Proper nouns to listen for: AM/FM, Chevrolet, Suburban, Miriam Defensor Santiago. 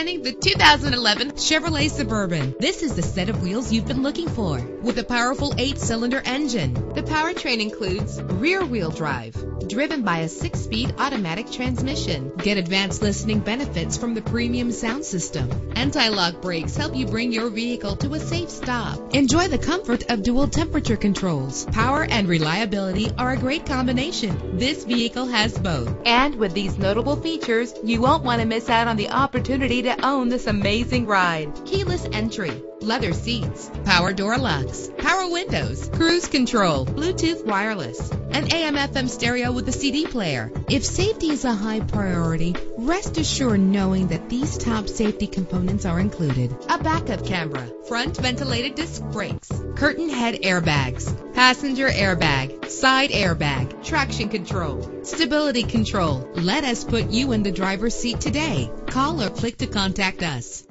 presenting the 2011 Chevrolet Suburban. This is the set of wheels you've been looking for, with a powerful 8-cylinder engine. The powertrain includes rear-wheel drive, driven by a 6-speed automatic transmission. Get advanced listening benefits from the premium sound system. Anti-lock brakes help you bring your vehicle to a safe stop. Enjoy the comfort of dual temperature controls. Power and reliability are a great combination. This vehicle has both. And with these notable features, you won't want to miss out on the opportunity to own this amazing ride. Keyless entry, leather seats, power door locks, power windows, cruise control, Bluetooth wireless, an AM/FM stereo with a CD player. If safety is a high priority, rest assured knowing that these top safety components are included: a backup camera, front ventilated disc brakes, curtain head airbags, passenger airbag, side airbag, traction control, stability control. Let us put you in the driver's seat today. Call or click to contact us.